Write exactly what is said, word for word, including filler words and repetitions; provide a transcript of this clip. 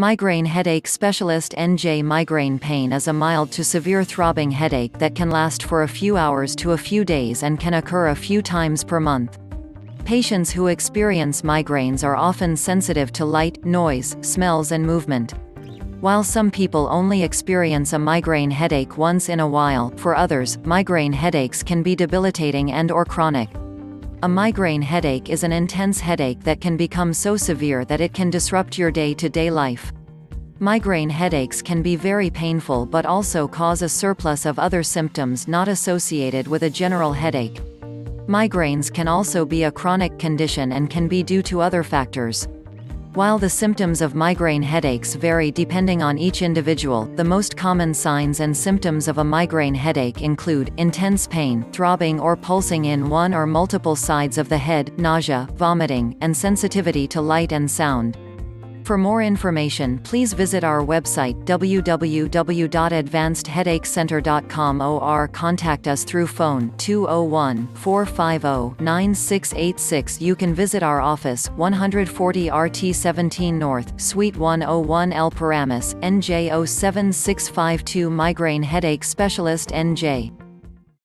Migraine headache specialist. N J Migraine pain is a mild to severe throbbing headache that can last for a few hours to a few days and can occur a few times per month. Patients who experience migraines are often sensitive to light, noise, smells and movement. While some people only experience a migraine headache once in a while, for others, migraine headaches can be debilitating and or chronic. A migraine headache is an intense headache that can become so severe that it can disrupt your day-to-day life. Migraine headaches can be very painful but also cause a surplus of other symptoms not associated with a general headache. Migraines can also be a chronic condition and can be due to other factors. While the symptoms of migraine headaches vary depending on each individual, the most common signs and symptoms of a migraine headache include intense pain, throbbing or pulsing in one or multiple sides of the head, nausea, vomiting, and sensitivity to light and sound. For more information, please visit our website w w w dot advanced headache center dot com or contact us through phone two oh one, four five zero, nine six eight six. You can visit our office, one forty R T seventeen North, Suite one oh one L Paramus, N J zero seven six five two. Migraine headache specialist N J